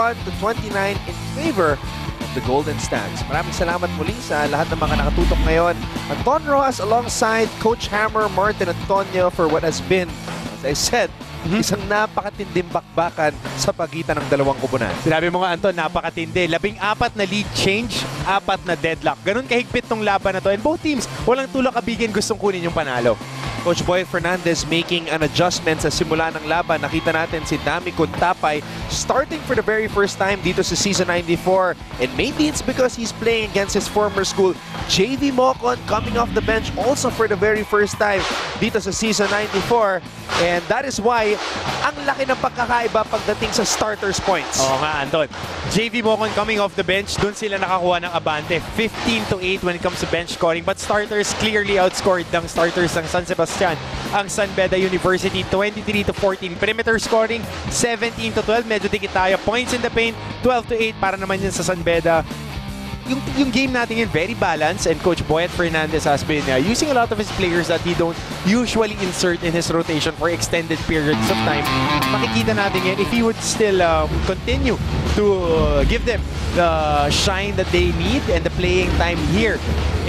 to 29 in favor of the Golden Stags. Maraming salamat muli sa lahat ng mga nakatutok ngayon. Anton Roxas alongside Coach Hammer Martin Antonio for what has been, as I said, isang napakatinding bakbakan sa pagitan ng dalawang kupunan. Sinabi mo nga, Anton, napakatindi. 14 na lead change, 4 na deadlock. Ganun kahigpit tong laban na to. And both teams, walang tulak abigin gustong kunin yung panalo. Coach Boy Fernandez making an adjustment sa simula ng laban. Nakita natin si Dame Cuntapay starting for the very first time dito sa season 94. And maybe it's because he's playing against his former school. JV Mocon coming off the bench also for the very first time dito sa season 94. And that is why ang laki ng pagkakaiba pagdating sa starters points. Oo nga, Anton. JV Mocon coming off the bench, dun sila nakakuha ng abante. 15-8 when it comes to bench scoring. But starters clearly outscored ng starters ng San Sebastian. Ang San Beda University, 23-14. Perimeter scoring, 17-12. Medyo dikit tayo. Points in the paint, 12-8. Para naman yun sa San Beda. Yung game natin yun, very balanced. And Coach Boy Fernandez has been using a lot of his players that he don't usually insert in his rotation for extended periods of time. Makikita natin yun if he would still continue to give them the shine that they need and the playing time here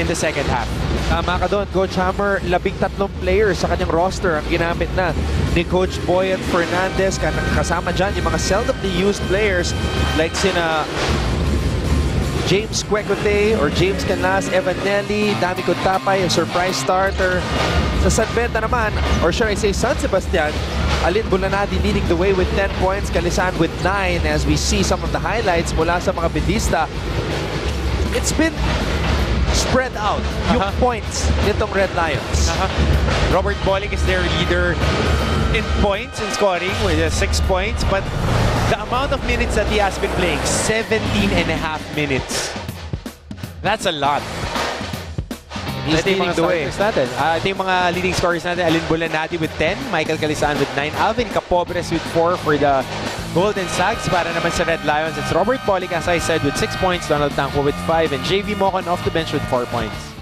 in the second half. Tama ka doon, Coach Hammer. 13 players sa kanyang roster ang ginamit na ni Coach Boyet Fernandez. Kasama dyan yung mga seldomly used players like sina James Cuecote or James Canlas, Evan Nelly, Dame Cuntapay, a surprise starter. Sa San Beda naman, or should I say San Sebastian, Allyn Bulanadi leading the way with 10 points, Kalisan with 9 as we see some of the highlights mula sa mga Bedista. It's been spread out yung points nitong Red Lions. Robert Boling is their leader in points in scoring with 6 points, but the amount of minutes that he has been playing, 17.5 minutes. That's a lot. He's leading the way. Ito yung mga leading scorers natin. Allyn Bulanadi with 10, Michael Kalisan with 9, Alvin Capobres with 4 for the Golden Stags. Para naman sa Red Lions, it's Robert Pollock, as I said, with 6 points, Donald Tanko with 5, and JV Mokon off the bench with 4 points.